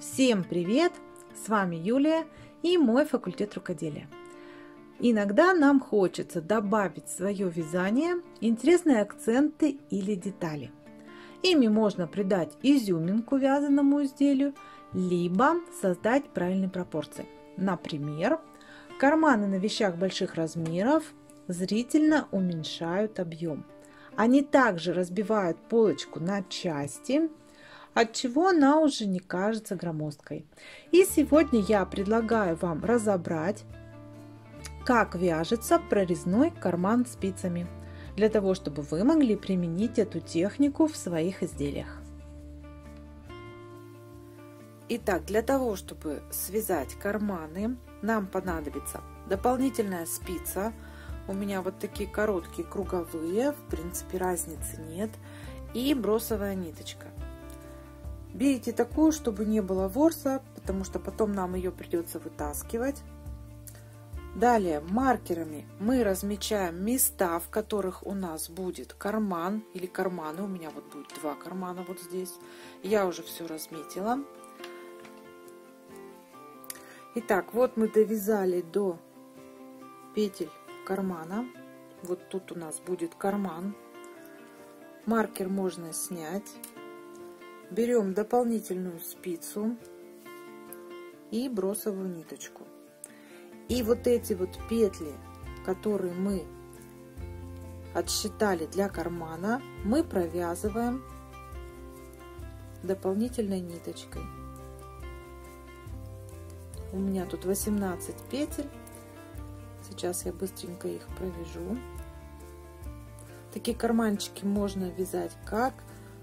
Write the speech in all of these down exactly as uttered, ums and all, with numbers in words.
Всем привет! С вами Юлия и мой факультет рукоделия. Иногда нам хочется добавить в свое вязание интересные акценты или детали. Ими можно придать изюминку вязаному изделию, либо создать правильные пропорции. Например, карманы на вещах больших размеров зрительно уменьшают объем. Они также разбивают полочку на части, отчего она уже не кажется громоздкой. И сегодня я предлагаю вам разобрать, как вяжется прорезной карман спицами, для того чтобы вы могли применить эту технику в своих изделиях. Итак, для того чтобы связать карманы, нам понадобится дополнительная спица. У меня вот такие короткие круговые, в принципе разницы нет, и бросовая ниточка. Берите такую, чтобы не было ворса, потому что потом нам ее придется вытаскивать. Далее маркерами мы размечаем места, в которых у нас будет карман или карманы. У меня вот будет два кармана вот здесь. Я уже все разметила. Итак, вот мы довязали до петель кармана. Вот тут у нас будет карман. Маркер можно снять. Берем дополнительную спицу и бросовую ниточку. И вот эти вот петли, которые мы отсчитали для кармана, мы провязываем дополнительной ниточкой. У меня тут восемнадцать петель. Сейчас я быстренько их провяжу. Такие карманчики можно вязать как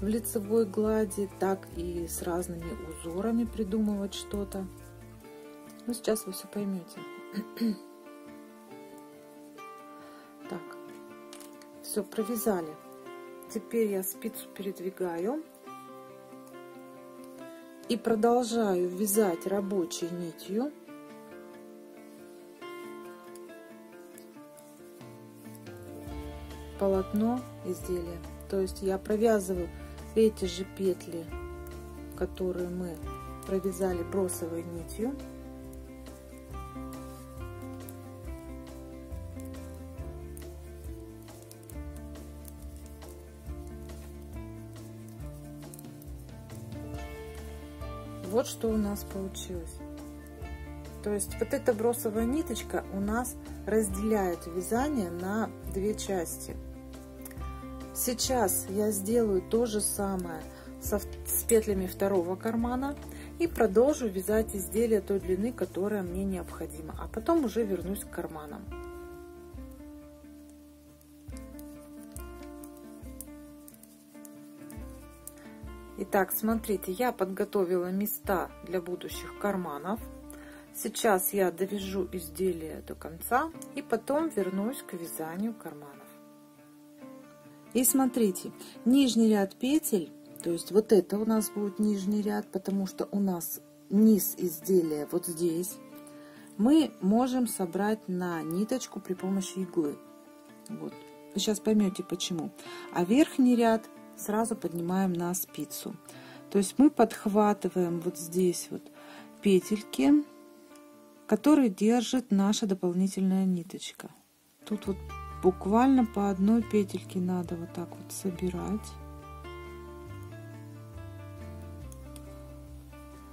в лицевой глади, так и с разными узорами придумывать что-то. Ну, сейчас вы все поймете. Так, все провязали. Теперь я спицу передвигаю и продолжаю вязать рабочей нитью. Полотно изделия. То есть я провязываю эти же петли, которые мы провязали бросовой нитью. Вот что у нас получилось. То есть вот эта бросовая ниточка у нас разделяет вязание на две части. Сейчас я сделаю то же самое со, с петлями второго кармана и продолжу вязать изделие той длины, которая мне необходима, а потом уже вернусь к карманам. Итак, смотрите, я подготовила места для будущих карманов. Сейчас я довяжу изделие до конца и потом вернусь к вязанию карманов. И смотрите, нижний ряд петель, то есть вот это у нас будет нижний ряд, потому что у нас низ изделия вот здесь, мы можем собрать на ниточку при помощи иглы. Вот. Сейчас поймете почему. А верхний ряд сразу поднимаем на спицу. То есть мы подхватываем вот здесь вот петельки, который держит наша дополнительная ниточка. Тут вот буквально по одной петельке надо вот так вот собирать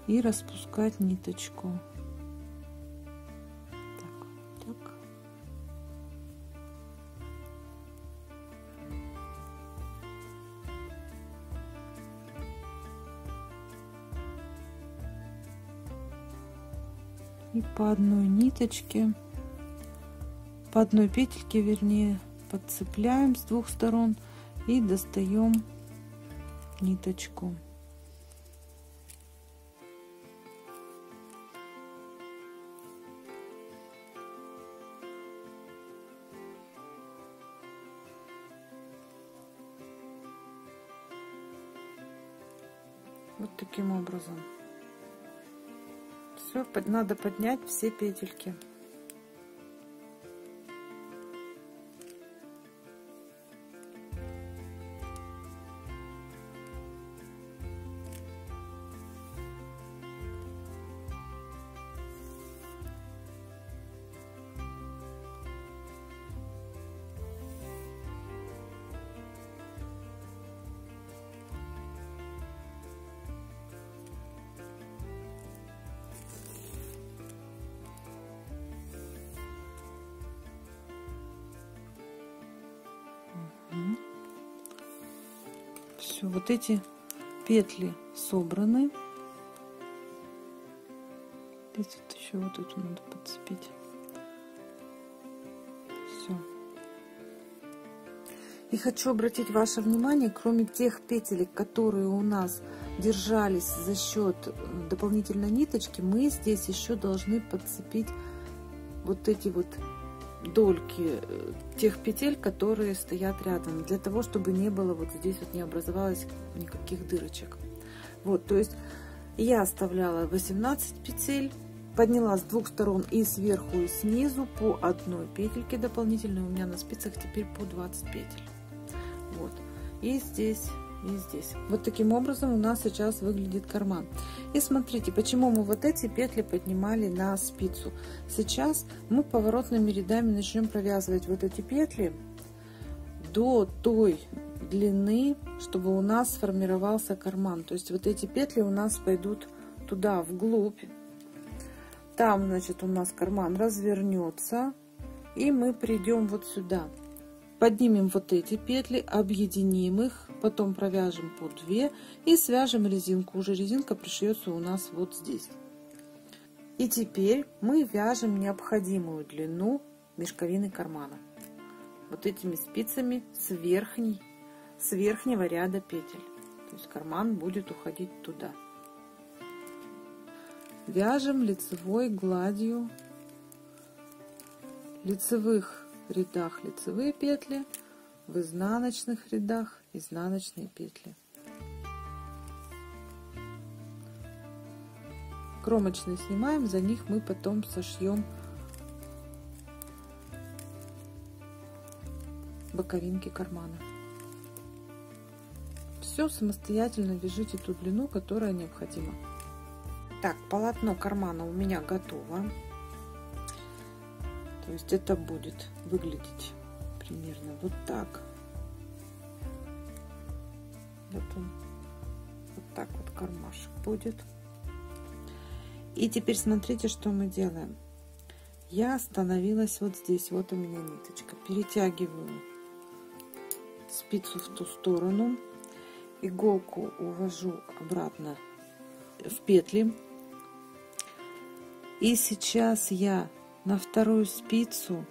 и распускать ниточку. Так, так. И по одной ниточке, по одной петельке, вернее, подцепляем с двух сторон и достаем ниточку. Вот таким образом. Все, надо поднять все петельки. Все, вот эти петли собраны. Здесь вот еще вот эту надо подцепить. Все. И хочу обратить ваше внимание, кроме тех петелек, которые у нас держались за счет дополнительной ниточки, мы здесь еще должны подцепить вот эти вот дольки тех петель, которые стоят рядом, для того, чтобы не было вот здесь вот не образовалось никаких дырочек. Вот, то есть я оставляла восемнадцать петель, подняла с двух сторон и сверху, и снизу по одной петельке дополнительной, у меня на спицах теперь по двадцать петель. Вот, и здесь, и здесь. Вот таким образом у нас сейчас выглядит карман. И смотрите, почему мы вот эти петли поднимали на спицу. Сейчас мы поворотными рядами начнем провязывать вот эти петли до той длины, чтобы у нас сформировался карман. То есть вот эти петли у нас пойдут туда, вглубь. Там, значит, у нас карман развернется, и мы придем вот сюда. Поднимем вот эти петли, объединим их, потом провяжем по две и свяжем резинку. Уже резинка пришьется у нас вот здесь. И теперь мы вяжем необходимую длину мешковины кармана вот этими спицами с верхней, с верхнего ряда петель. То есть карман будет уходить туда. Вяжем лицевой гладью, в лицевых рядах лицевые петли, в изнаночных рядах изнаночные петли. Кромочные снимаем, за них мы потом сошьем боковинки кармана. Все самостоятельно вяжите ту длину, которая необходима. Так, полотно кармана у меня готово. То есть это будет выглядеть примерно вот так. Вот он, вот так вот кармашек будет. И теперь смотрите, что мы делаем. Я остановилась вот здесь. Вот у меня ниточка. Перетягиваю спицу в ту сторону. Иголку увожу обратно в петли. И сейчас я на вторую спицу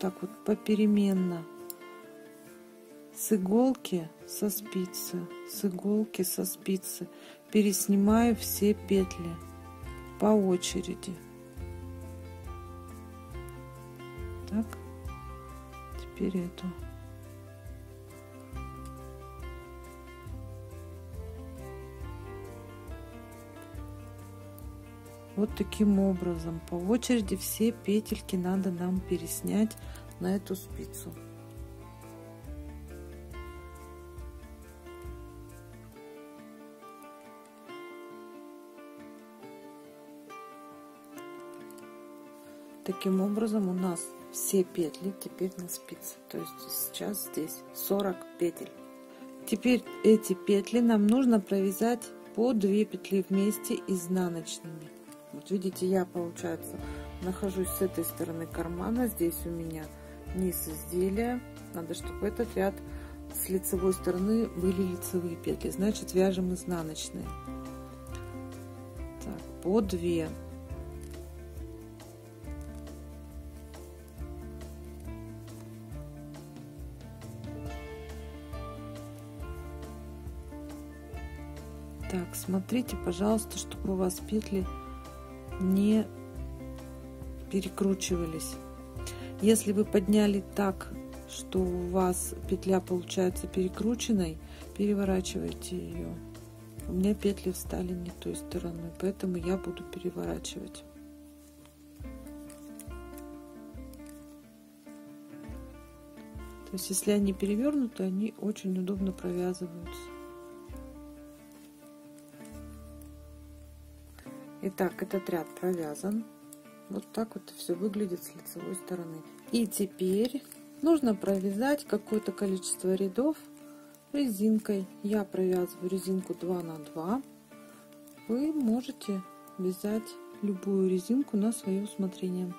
так вот попеременно с иголки со спицы, с иголки со спицы переснимаю все петли по очереди. Так, теперь эту. Вот таким образом по очереди все петельки надо нам переснять на эту спицу. Таким образом у нас все петли теперь на спице. То есть сейчас здесь сорок петель. Теперь эти петли нам нужно провязать по две петли вместе изнаночными. Вот видите, я, получается, нахожусь с этой стороны кармана, здесь у меня низ изделия, надо, чтобы этот ряд с лицевой стороны были лицевые петли, значит, вяжем изнаночные. Так, по две. Так, смотрите, пожалуйста, чтобы у вас петли не перекручивались. Если вы подняли так, что у вас петля получается перекрученной, переворачивайте ее. У меня петли встали не той стороной, поэтому я буду переворачивать. То есть если они перевернуты, они очень удобно провязываются. Итак, этот ряд провязан. Вот так вот все выглядит с лицевой стороны. И теперь нужно провязать какое-то количество рядов резинкой. Я провязываю резинку два на два. Вы можете вязать любую резинку на свое усмотрение.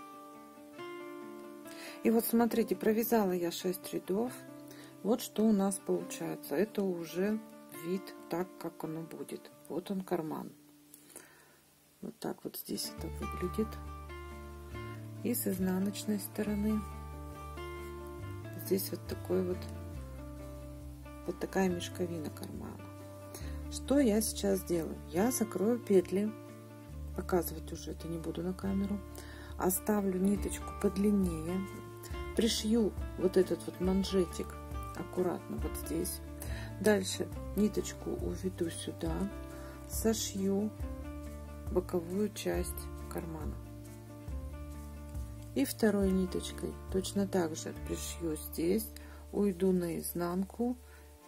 И вот смотрите, провязала я шесть рядов. Вот что у нас получается. Это уже вид так, как оно будет. Вот он карман. Вот так вот здесь это выглядит. И с изнаночной стороны здесь вот такой вот, вот такая мешковина кармана. Что я сейчас делаю? Я закрою петли, показывать уже это не буду на камеру. Оставлю ниточку подлиннее, пришью вот этот вот манжетик аккуратно вот здесь. Дальше ниточку уведу сюда, сошью боковую часть кармана. И второй ниточкой точно так же пришью здесь, уйду на изнанку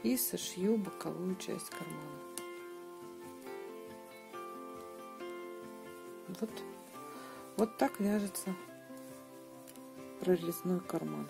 и сошью боковую часть кармана. Вот, вот так вяжется прорезной карман.